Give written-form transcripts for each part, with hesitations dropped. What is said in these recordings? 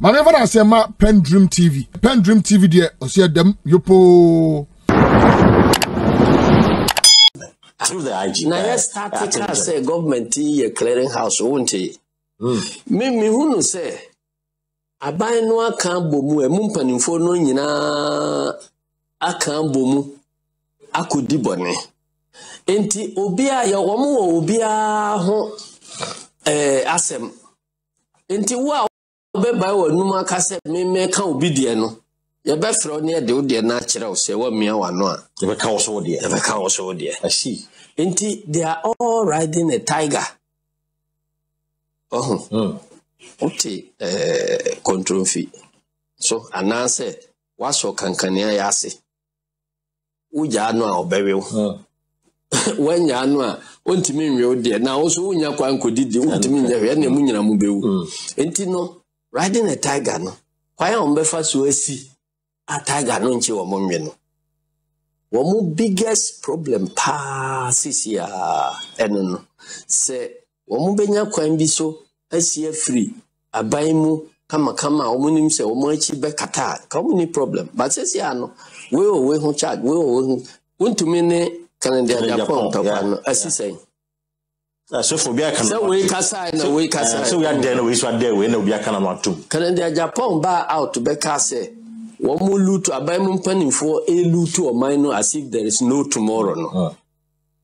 Maneva na sema PENDREAM TV. PENDREAM TV there osia dem yopo. Through the IG. Now yes, starting as a government here clearing house won't he? Me who say aban no aka bomu e mu mpanimfo no nyina aka bomu akodi bone. Enti obi a ye wo obi a ho asem. Enti wo obeba wo numa ka se me ka obi de no. Ye be fro ne de wo de na kire wo se wo mia wa no a. Ye be ka wo so de. Ye be ka wo so de. Ashi. Enti they are all riding a tiger. Oh. Okay, control fee. So anase waso kankania ya ase. Uja anu a obewe wo. When you are not me, dear. Now, also, when you are going to do the riding a tiger, no. Why on the first way, see a tiger, no, you are momming. One biggest problem passes here, and say, one benya can be so as ye free. A buy mu, come, or when him say, or my cheap becatar, common problem. But says, no, we will charge, we will to me. So for Biakan, so we can sign a week as we are there, we are there, we know Biakan too. Canada Japan bar out to Becase. One more loot to a Bible penny for a loot to a minor as if there is no tomorrow. No,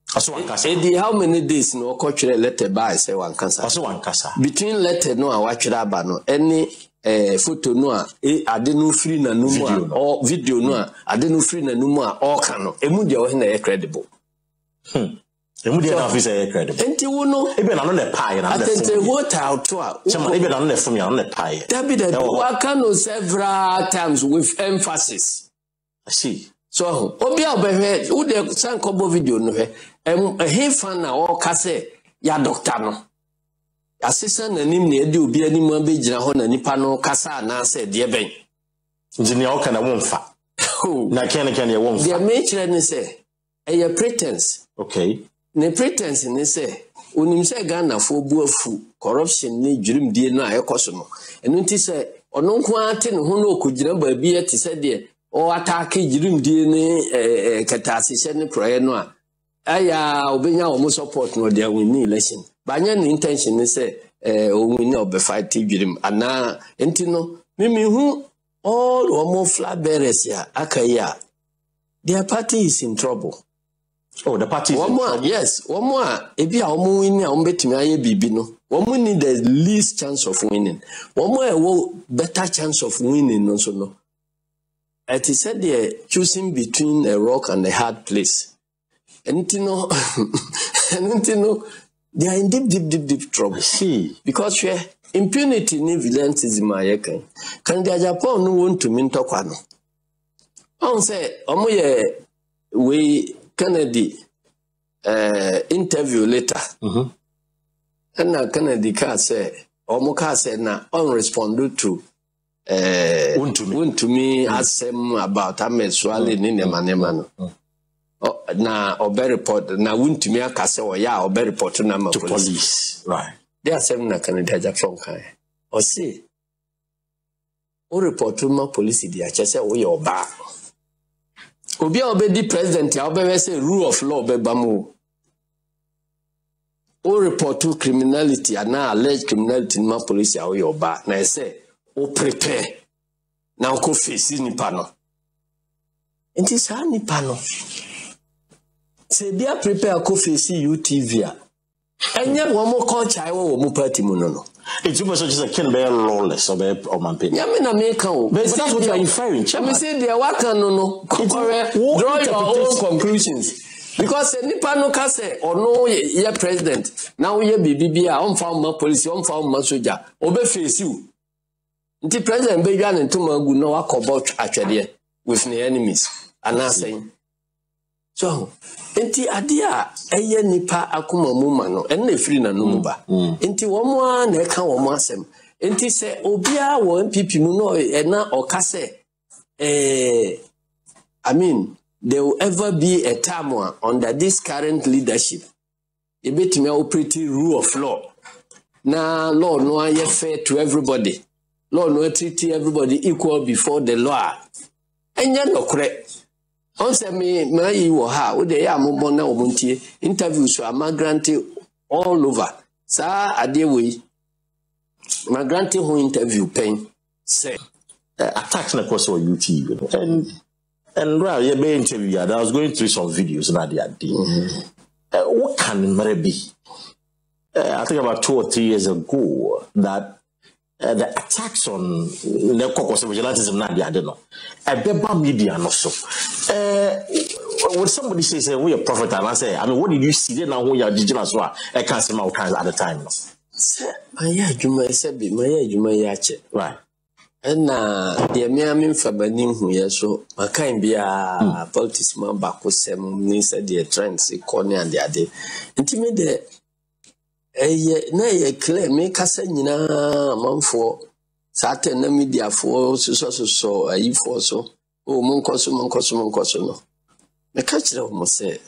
so one can how many days no cultural letter by say one can say one cassa between letter no, I watch Rabano any. Photo noa adenu free na numwa or video noa adenu free na numwa or kano emudia ohina e credible emudia na office e credible enti wono ebe na no le pie na atente hotel to a chama ebe na no le fumi na no le pie David Wakano several times with emphasis see so obi obehwe who dey send combo video no he he fan na o kase ya doctor no assistant nanim ne ade obi anim abegyina ho na nipa no kasa na se de ben engineer o kana wonfa na kan ye wonfa the mature ne se eye pretense okay ne pretense ne se onim se Ghana fo buafu corruption ne dwurim die na ayekoso no eno nti se ono nko ate ne ho na okogyina ba bi ate se de o attack dwurim die ne ketase se ne proye no a aya obenya wo support no de awini election Banyan intention is we know fight him and now no Mimi who all or more flat bearers here Akaya. Their party is in trouble. Oh, the party is in trouble. Yes, one more if you are winning on betting I bibino. One more need the least chance of winning. One more better chance of winning also no. It is said they're choosing between a rock and a hard place. And no they are in deep trouble. See, because we impunity and violence is my account. Can the Japan no want to mean talk one? On say, we Kennedy interview later. And now Kennedy can say, Omoka said, now unresponded to. Want to me ask him about Ahmed Swali Ninemanema. Oh, na obey report na wuntumi akase oya obey report na ma police right there are seven na Canada Japan kan o say o report ma police dia che say o ye oba obi obe di president ya obe say rule of law be bamu o report to criminality and alleged criminality ma police ya o ye oba na say o prepare na ko face ni pano enti sa ni pano say they prepare coffee see UTV. And yet one more culture I will party mono. It's almost just a can bear lawless of my opinion. Yamina make out. But that's what you are inferring. I say they are working no. Draw your own conclusions. Because Nipano Case or no ye president. Now ye BBBA unfound my policy, unfound my soldier. Obey face you. The president began and Tumagu no work about actually with the enemies. And I saying. So, enti adia eye nipa akuma muma no enne free na numba enti womwa na eka womwa asem enti se obia wo NPP mu no ena okase I mean there will ever be a time under this current leadership e betime operate rule of law na law no aye fair to everybody law no treat everybody equal before the law. And you're not correct. Also, my you ha, with the Amobona Omonti interviews are granted all over. Sa Adewi, my granted who interview pain say attacks na course on YouTube and well, yeah, may interview. I was going through some videos na the idea. What can it be? I think about 2 or 3 years ago that the attacks on Nekokos vigilantism now they don't know. A beba media and also. When somebody says we are prophet and I say, I mean, what did you see then now when you are digital as well? I can't see my kinds at the time. Maya Juma Sebi, Maya Juma Yache. Right. And the Miami Fabanim who yes, so I can't be a politics man back with some minister dear trends, corner and the other. Intimidate. Na ye claim me kasa nyina manfo sate na media fo so ayi fo so o mun koso no me ka kire mo say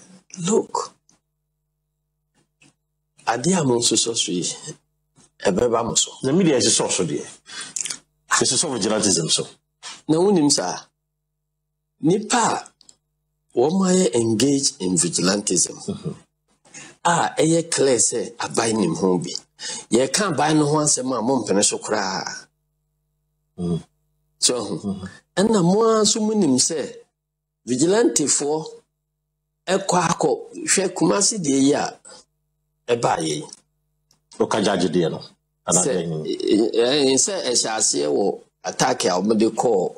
look adia mo so yi ebeba mo so na media is so de se so vigilantism so na unim sa nipa wo may engage in vigilantism. Eye clear say abai nim ho bi. Ye kan bai no ho ansem a mo mpene so kra. So na mo anso munim say vigilante for ekwako hwe Kumasi de ye a eba ye. O ka judge de no. Ana de say e shase wo attack a omede call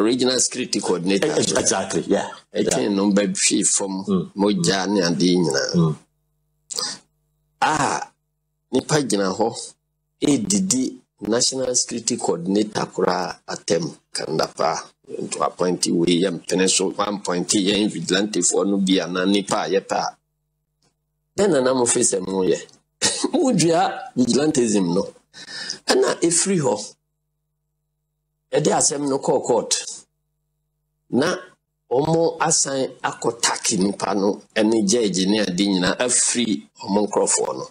regional security coordinator. Exactly, yeah. I can number three from Mojani and Dina. Nipagina ho, ADD, National Security Coordinator, Kura Atem, Kandapa, to appoint William Peneso, 1.8 in vigilante for Nubia, Nanipa, Yepa. Then an am face a moye. Mujia, vigilantism no. And now a free ho. Ede asem no call court. Na omo asan akotaki nipa no ene jeje ne ade nyina afri omo nkrofo no.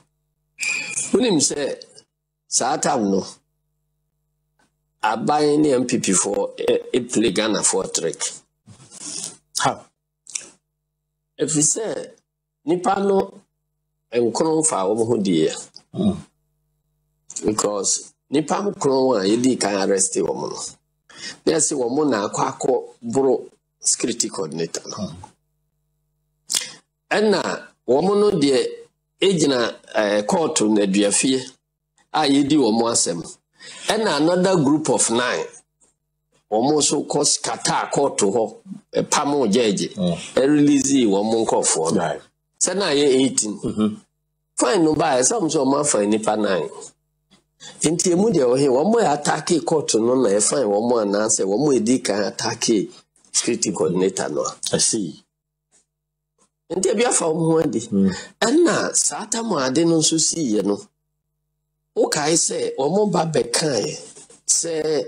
Unim se saatam no abai ne NPP for e play Ghana for trick. Ha. If you say nipa no enkron fa omo ho die. Because Nipam Crow, you did can arrest the woman. There's a woman, a quacko, bro, security coordinator. And now, woman, the agent called to the DFE. I do almost them. And another group of 9 almost so cost Qatar called to her, a Pamo Jeje, a releasee woman called for. So now you're 18. Fine, no buy some so much for Nipa 9. In Timudia, one more attack a court to none, I find one more answer, one more dick can attack a security coordinator. No, I see. And there be a form one day. And now, Satamo, I didn't also see, you know. Okay, say, or more babekai, say,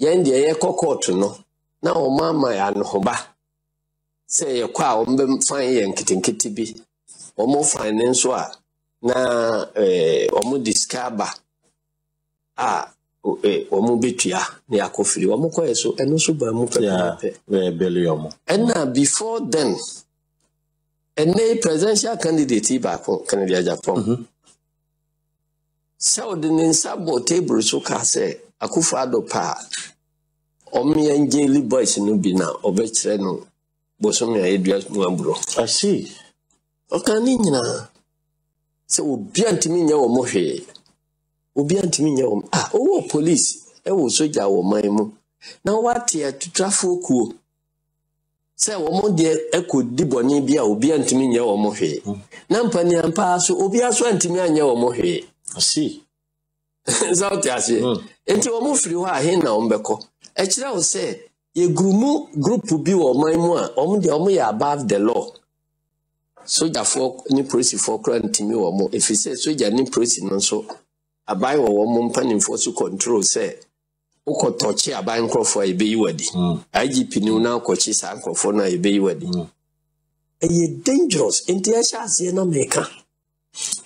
Yendia echo court to no. Now, mamma and hoba. Say, a quaw, fine and kitty be. Or more finance, na or more discover. Omubitia, near coffee, Omokoeso, and also by Muka. And now, before then, a presidential candidate back from Canada, Japan. So the Ninsabo table so can say, Akufado pa, Omi and Jelly Boys in Nubina, or Betreno, Bosomia Edrias Muambro. I see. Okanina. So be antimina or Mohe. Oh, police, I will soldier or my mum. Now, what here to traffic cool? Say, one dear, I could debonibia obedient to me or mohe. Nampany and pass obias went to me and your mohe. I see. Zout, I say, and to a move you are here now, Beco. Actually, I will say, a group will be or my mum, only above the law. Soldier for new policy for crying to me or more. If he says, soldier new policy, non so. A buy or one panning for to control, say, Oko Tochi, a buying crop for a bay wedding. IGP knew now coaches uncle for a bay wedding. A dangerous, and the Ashas, you know, maker.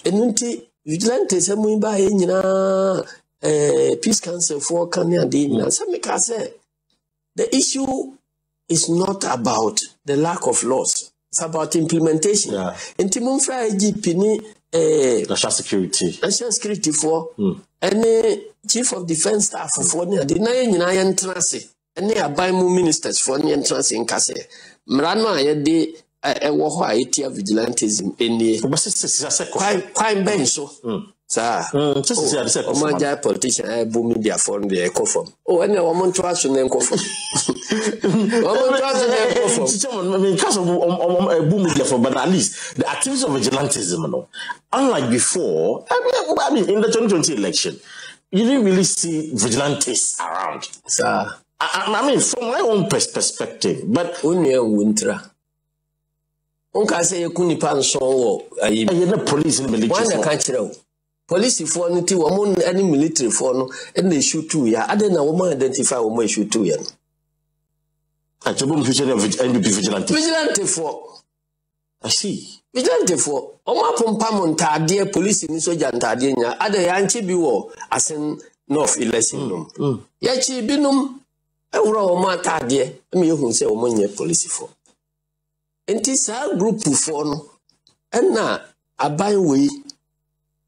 And until you learn to say, we buy in Peace Council for Kenya Dina. The issue is not about the lack of laws. It's about implementation. Yeah. National security. National security for any chief of defense staff for the any abaimu ministers for the entrance in Kase. Mrano ayede ewoho ayetia vigilantism eni. Crime bench so. Sa. Omaja politician ebu media form the eco form. Oh, any woman trust on eco form. Woman trust on eco form. Chairman, I mean, because of ebu media form, but at least the activities of vigilantism, no. Unlike before, I mean, in the 2020 election, you didn't really see vigilantes around. Sa. I mean, from my own perspective, but winter. Police in the police for any military for and they shoot 2 years. I didn't know identify woman shoot 2 years. And to vigilante. Vigilante for I see. Vigilante for Oma Pompamonta, dear police in Soja and Tardina, other Yanchibu as in North election. Yachi binum. Police for. And this group for and now a by way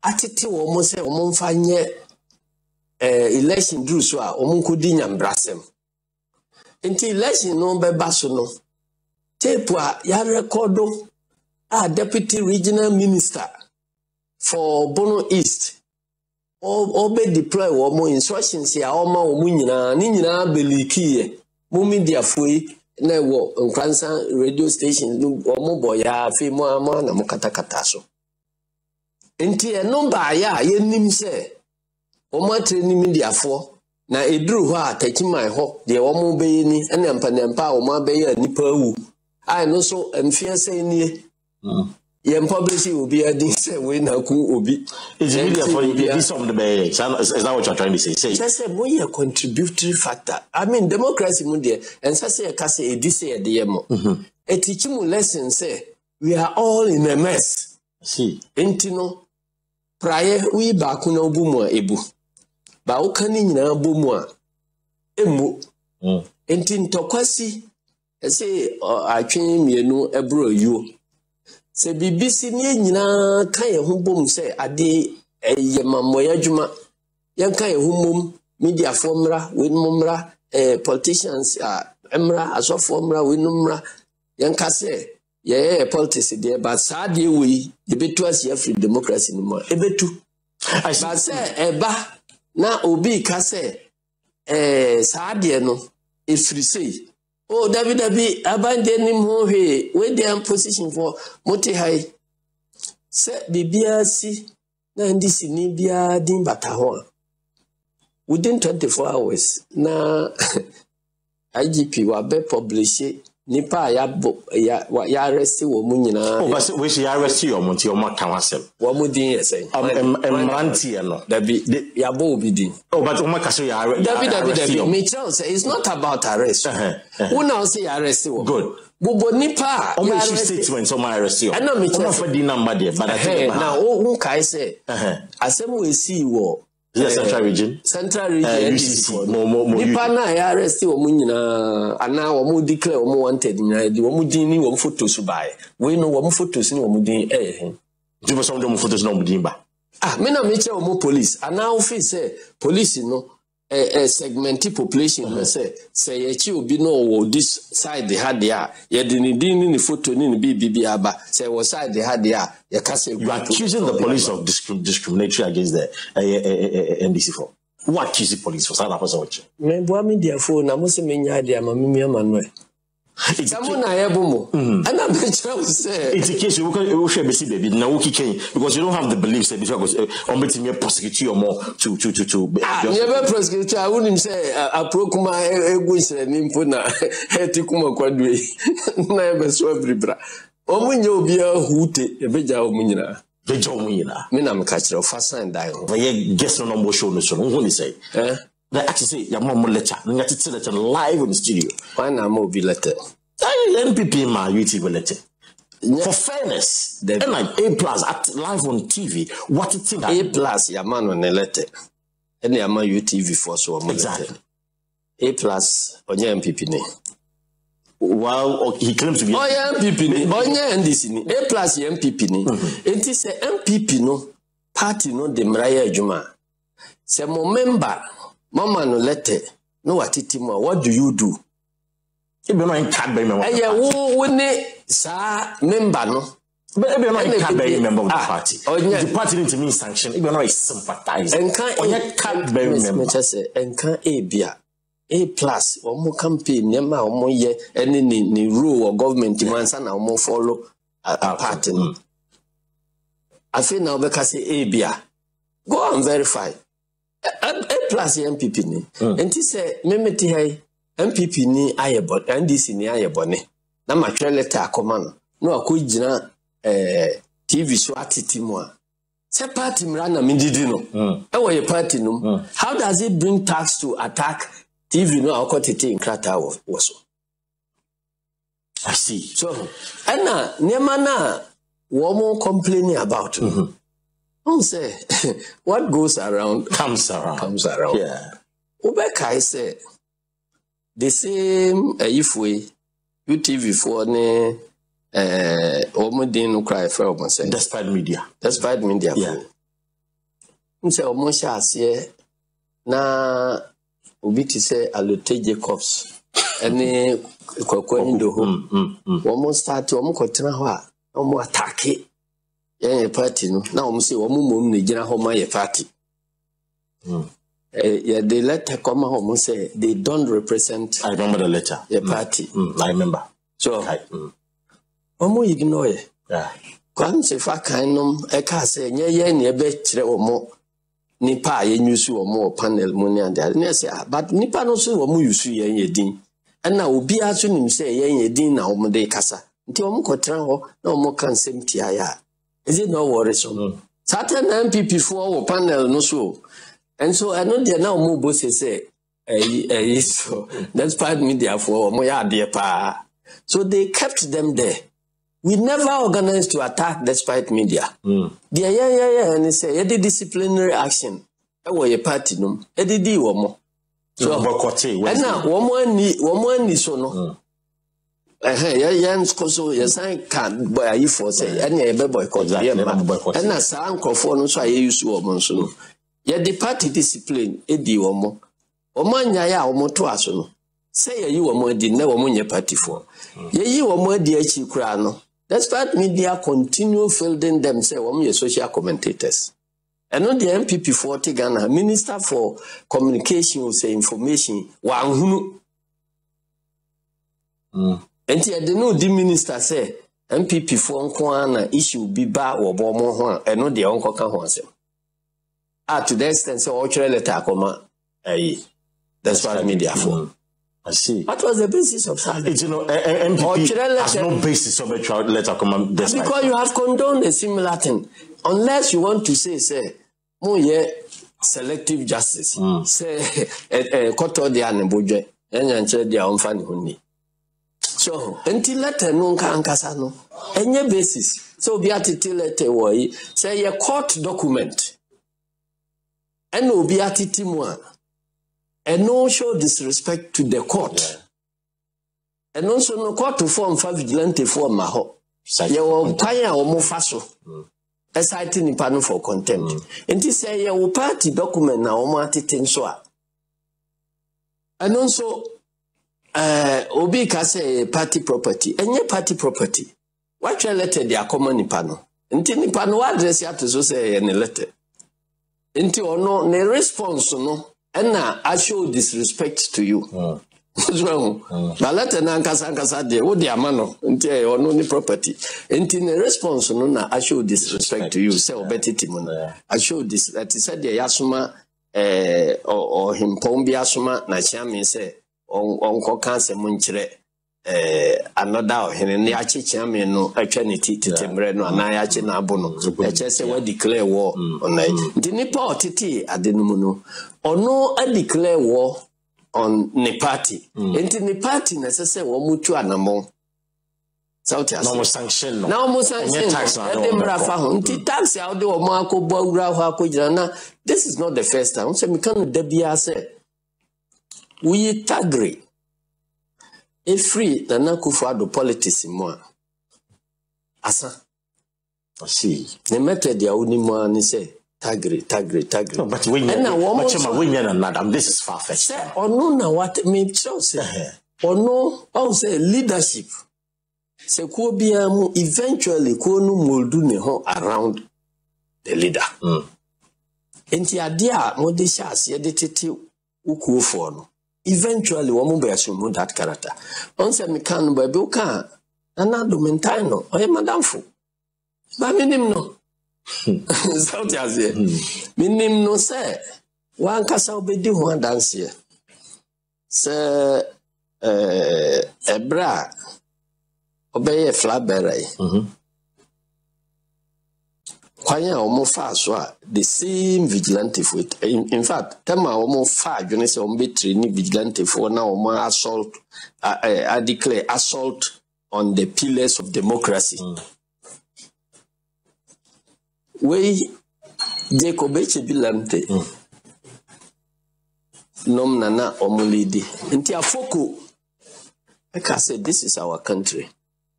attitude almost election drews were Omunkudin and Brassem. And election number Basono Tepua Yarekodo, a deputy regional minister for Bono East. Obe deploy woman instructions here, Oma Munina, Nina Beliki, Mumidia Fui, Network, and Cransan radio station, Omoboya, Fimo Amon, and Mokata Kataso. And here, no buyer, ye nim say, Oma training media for. Now, it drew her taking my hope, the Omo Bayani, and Empanempa, Oma Bayer, Nipperu. I know so, and fear saying ye. Yen publicity will be a decent way now. Cool, be it's really for you. Some of the is that what you're trying to say? Say, just a way a contributory factor. I mean, democracy, Mundia, and such a case, a DC, a DM. A teaching lesson say, we are all in a mess. See, Intino prior we back no boomer ebu. Baukani na boomer emu. Intin tokwasi, I say, I came, you know, a bro you. Se BBC nina kaya humbum se adi yemamoya juma yan kaya humbum media formra winumra politicians emra aso formra winumra yan kase ye politics there but sadie we debetu as free democracy numa ebetu but se eba na obi kase sadie no ifri sei. Oh, David, abandon him who he with their position for multi high. Set BBRC, NDC, Nibia, Dimbatahon. Within 24 hours, na IGP will be published. Nipa ya arresti wo munyina. Oh, but we should arrest you on your mark. What would you say? No, David, ya bo bidin. Oh, but Omakasui arrest. David, Mitchell say it's not about arrest. Who now say arrest you? Good. But Nipa, only statements on my arrest you. I know Mitchell for the number there, but I think now, who can I say? Asemu we see war. Central region. Central region. Nipa na ya arrest omu nyina ana omu declare omu wanted nyina di omu din ni omu photos buy. We know omu photos ni omu din Give us some omu photos na omu din ba. Ah, me na me che omu police. Ana office say police no segmented population na say ye chi obi no wo this side they had there. Ye din ni photo ni bibi aba. Say what side they had there. You are accusing the police of discriminatory against the NDC for what? Accusing police for such a person? Me boy, me dear, for na mo se me nyadi ama me mi amanu e. Samo na ebomo. Ana me try say. It's a case we share basic baby. Na we kick because you don't have the beliefs that because ombeting me prosecute or more to. Ah, never prosecute. I wouldn't say a pro kuma ego se ni mpona eti kuma kwadwe na ebe so every bra. Omunye obi ahute ebeja omunyina beja omunyina me na me ka kire ofasa ndai ho ye guess no mo show no so who ni say that actually say ya mom lecture ngati tell lecture live in the studio why na mo obi letter NPP ma YouTube letter for fairness and like A+ at live on TV what it think that A+ ya man on letter Any amount you TV for so exactly. A plus on your MPP name. Wow, he claims to be. Oh, yeah, MPP name. On your NDC. A plus your MPP name. It is a MPP no party no de Mraya Juma. Say, my member, Mama no letter. No, what do you do? If you don't cut by me, member no. But you are not a member of the party. The party needs to mean sanction. You are not a sympathizer. And can't be a member. And can't a plus or more campaign, Yama or more year, any rule or government demands and or more follow a pattern. I feel now because a beer. Go and verify. A plus MPP. And he said, Mimiti, MPP ni Ayabon, and this in the Ayabone. Now my letter command. No, I could not. TV so atiti moa. Se party mrana mididi no. Ewo ye party no. How does it bring tax to attack TV no akotete in krata waso? I see. So, ana nema na woman complaining about. Don't say what goes around comes around. Comes around. Yeah. Obeka say the same if we UTV for ne Omo didn't cry for Omo say. Despite media. Despite media. Yeah. Mse Omo sha asye na ubiti se alote Jacobs. Ene kwa kwenye doho. Omo start Omo kotina hwa Omo atake yenye party no. Na Omo se Omo mumni jina homa ye party. Yeah, the letter koma Omo say they don't represent. I remember the letter. Your party. I remember. So. Omo ignore. Yeah. Kwan se fa kan nom e ka se nye ye ne be kire omo nipa ye nyusu omo panel mu ni and there say but nipa no so omo yusu ye yedin and na obi aso nim say ye yedin na omo de kasa nti omo kotra ho na omo kan sem tia ya is it no worry so certain MPP for wo panel no so and so I know there na omo bo say eh so that's part media for omo ya de pa so they kept them there. We never organized to attack despite media. And they say, any disciplinary action. That was a party, no? Any di womo. So, and now womo ni so no. Can boy for say any boycott. And now some conform so I use womo so no. Yet the party discipline, any di womo. Womo nyaya womo to aso no. Say you womo di na womo nye party for. Ye womo di echi kura no. Despite media continue fielding themselves among your social commentators. And not the MPP 40 Ghana, Minister for Communication or say information, Wang and I don't know the minister say MPP 4 issue Biba or Bomo and not the uncle can once. Ah, to the extent so ultra letter comma despite media for. I see. What was the basis of that? It's, you know, MPP has no basis of a child letter command. Because you have condoned a similar thing. Unless you want to say, selective justice. Say, cut all the anebuje, and share their own family. So, until letter no can casano, any basis. So, be at it letter, say a court document. And will be at it more. And no show disrespect to the court. Yeah. And also no court to form for vigilante for maho. You paya or more faso. Exciting in panel for contempt. And he say your party document now so. And also Obi Kase party property. And your party property. What your letter they are common in panel. And in panel address you have to say any letter. And or no ne response no. And now I show disrespect to you. What's wrong? But let an ankasa de what their mano or no property. And in the response, no, I show disrespect to you. Say obeti timuna. I show this that he said the Yasuma or him pombi asuma na chami say on cocanse munchre another him the achi chami no eternity titembre no anayachi na bono. I just say we declare war on it. Didn't port it at the no. Or no, I declare war on the party. And in the party, necessary, we mutual anamong. Sanction. Tax this is not the first time. So we can't debiase. We agree. E free na nakufa do politics mo. Asa. See. The method ya uni mo ni say Tagri. No, but when you this is far fetched. Say or no na what me choose. Or no, I say leadership. Se kuobiamu eventually konu moldu ne ho around the leader. Enti adia mo de chance ye de tete ukuofo no. Eventually woman be assume that character. Once me can be uka ana do mentano oye madam fo. Ba minim no. South as here. Minim no say wan kasa obedi ho dance here. Say ebra obey a flabberry. Quanya almost fast, the same vigilante foot. In fact, Tama almost far, you know, some between vigilante for now more assault. I declare assault on the pillars of democracy. We Jacob Vigilante Nomnana Omolidi. And Tiafoko, I can say this is our country.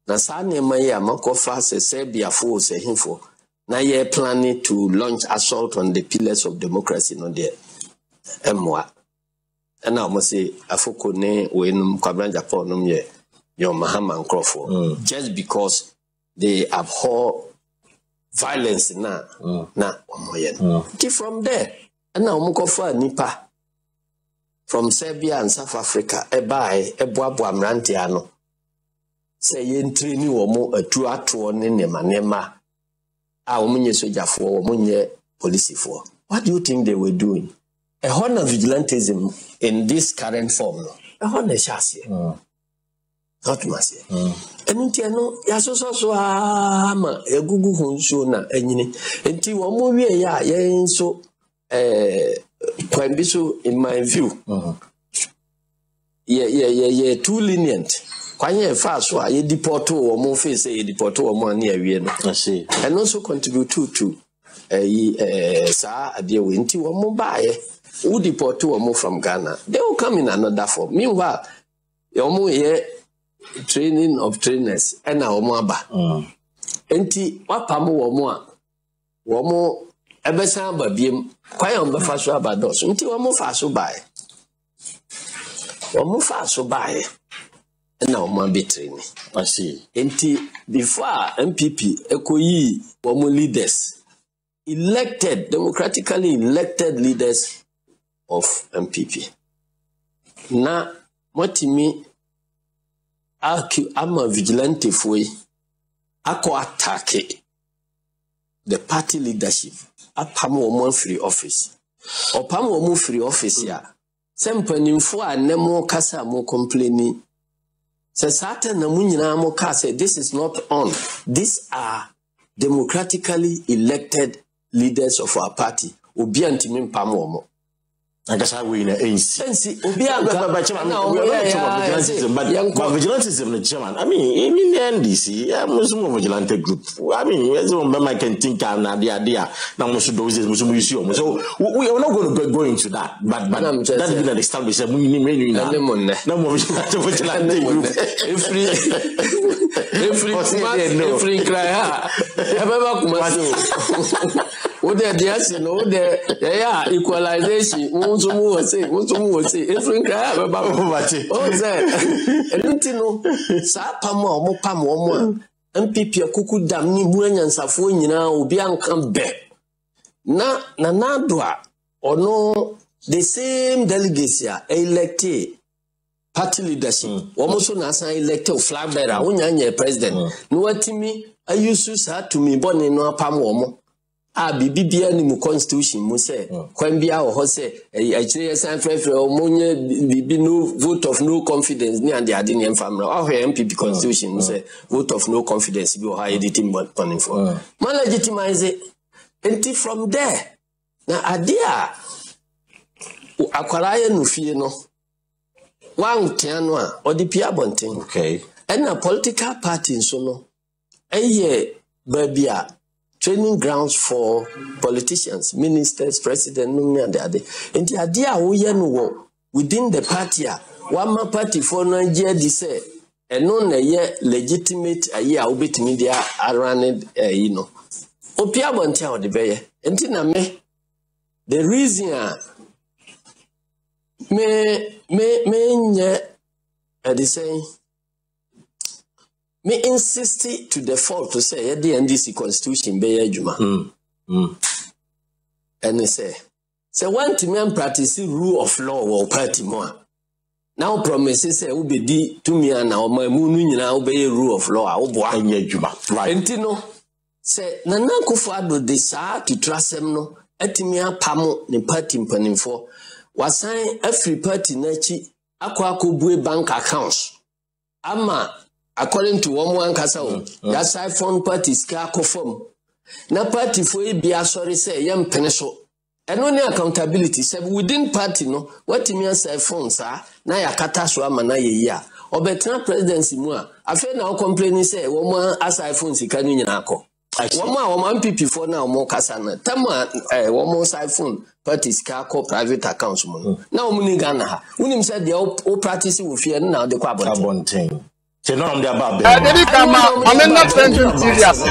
Nasani Maya Makofa Sebia for Sehinfo. Now you're planning to launch assault on the pillars of democracy on the MWA. And now I must say, Afoko ne wenum Kabran Japan ye your Mahama and Crawford. Just because they abhor violence na Omoyen. From there, and now Mukofa Nipa from Serbia and South Africa, Ebai, Ebuabu Amrantiano. Say yen trini womo a trua tuone nemanema. Police for. What do you think they were doing? A horn of vigilantism in this current form. A horn of chassis. Not mercy. And you know, Yasosa, a Google Hunsuna, and you are moving, yeah, so can be so in my view. Yeah, too lenient. Kwanye fast wa ye deport or more face a deport or more near Vienna. I see. And also contribute to a sa dear winty or more by who deport or more from Ghana. They will come in another form. Meanwhile, your more ye training of trainers and our maba. Enti wapamo or more or more ebesa by beam quite on the fast by dos. Until one more fast by one more fast by. Now, man, be training. I see. Until before MPP, Ekoyi, women leaders, elected, democratically elected leaders of MPP. Now, what me, I'm a vigilante for I could attack the party leadership. I pamu woman free office. Or pamu woman free office here. Some people for a nemo kasa mo complaining. This is not on. These are democratically elected leaders of our party. I guess I win an ANC. But vigilante is the chairman. I mean, even the NDC, I'm a vigilante group. I mean, I can think I'm not the idea. Now, most of those is museum. So we are not going to go into that. But that's been an established. We need no more vigilante group. Every cry. Equalization. Say, the same delegates are elected party leadership. Almost elected flag bearer, president. No, what to me, I use to me, born in no palm. Ah, Bibia ni mu constitution mu say kwambia wo ho say actually san frefre o munye bibi no vote of no confidence ni and the adin famra o he MPP constitution mu say vote of no confidence bi o ha editing but planning for man legitimize enti from there na adia akwara ye no fie no wan tian no a odi pia bonten okay And a political party in Sono, a Berbia, training grounds for politicians, ministers, president, and the other. And the idea within the party, one party for Nigeria, they say, and non a legitimate a year, bit media around it, you know. Opia won't tell the bear. And the reason they say, me insist to the fault to say the NDC constitution be ejuma. And they say one to me practice rule of law or party more. Now promises say we be to me and our my moon na obey rule of law or boy ejuma. Right. Entino say Nana Akufo-Addo de saa to trust him no. Etimia pamo ni party mpanimfo. Wasan every party nachi akwaku bue bank accounts. Ama according to one kasa that's I found party ska conform. Na party for be sorry say yam peneso. And only accountability say within party no what me say phone sir na ya kata so ama na ye ya. Obetan presidency mu a afa na complaining say wo mo as iPhone sika no nyina akọ. One MPP for now, more Cassana. Tama, one more siphon, parties, car, private accounts. Now, Munigana, William said the old practice will fear now the carbon thing. Then they come out, I'm not friendly serious.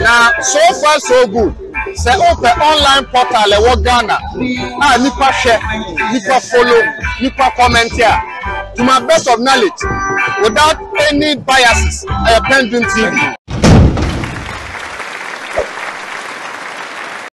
Now, so far, so good. Say open online portal, a work Ghana. Now, Nipa share, Nipa follow, Nipa comment here. To my best of knowledge, without any biases, I append in TV.